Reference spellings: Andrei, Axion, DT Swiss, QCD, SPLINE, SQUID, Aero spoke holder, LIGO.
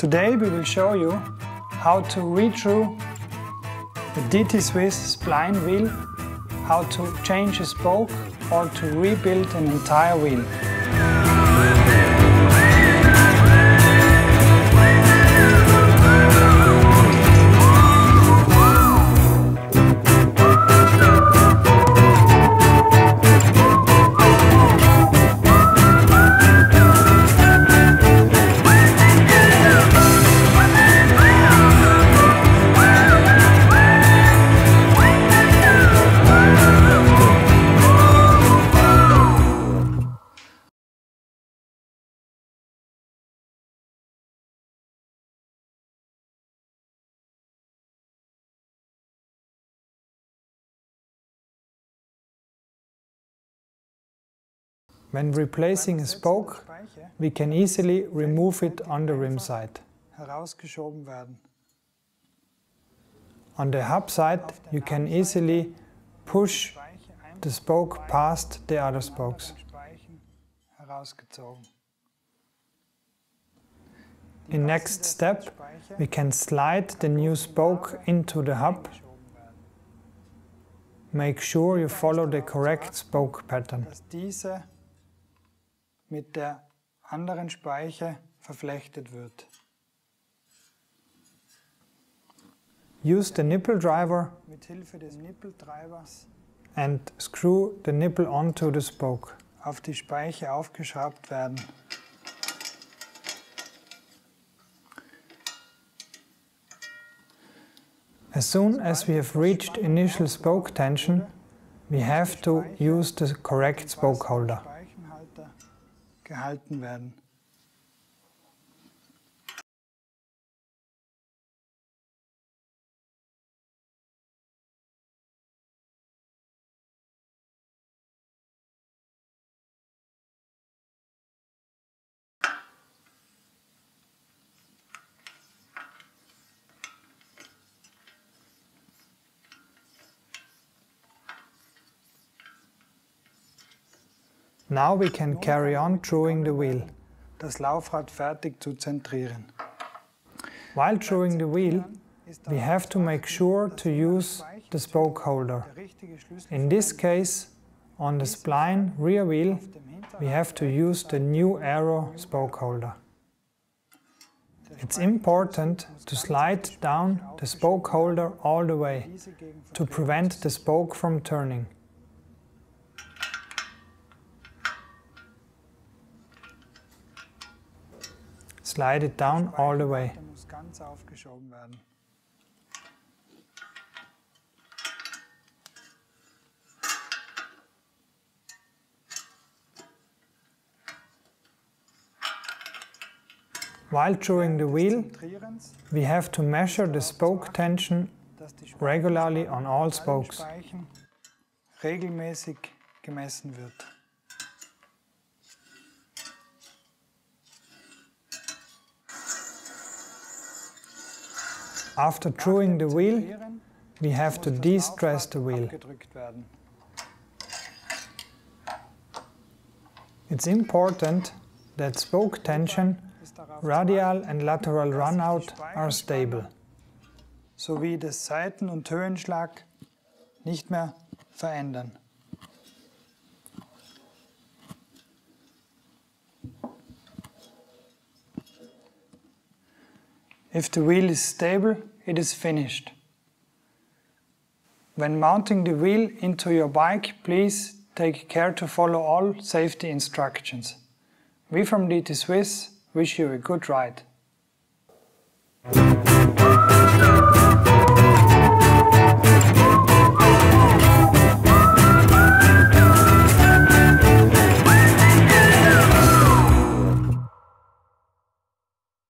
Today we will show you how to retrue the DT Swiss spline wheel, how to change a spoke or to rebuild an entire wheel. When replacing a spoke, we can easily remove it on the rim side. On the hub side, you can easily push the spoke past the other spokes. In next step, we can slide the new spoke into the hub. Make sure you follow the correct spoke pattern. Mit der anderen Speiche verflechtet wird. Use the nipple driver and screw the nipple onto the spoke. Auf die Speiche aufgeschraubt werden. As soon as we have reached initial spoke tension, we have to use the correct spoke holder. Gehalten werden. Now we can carry on truing the wheel. Das Laufrad fertig zu zentrieren. While truing the wheel, we have to make sure to use the spoke holder. In this case, on the spline rear wheel, we have to use the new Aero spoke holder. It's important to slide down the spoke holder all the way to prevent the spoke from turning. Slide it down all the way. While truing the wheel, we have to measure the spoke tension regularly on all spokes. Regelmäßig gemessen wird. After truing the wheel, we have to de-stress the wheel. It's important that spoke tension, radial and lateral runout are stable. Sowie des Seiten- und Höhenschlag nicht mehr verändern. If the wheel is stable, it is finished. When mounting the wheel into your bike, please take care to follow all safety instructions. We from DT Swiss wish you a good ride.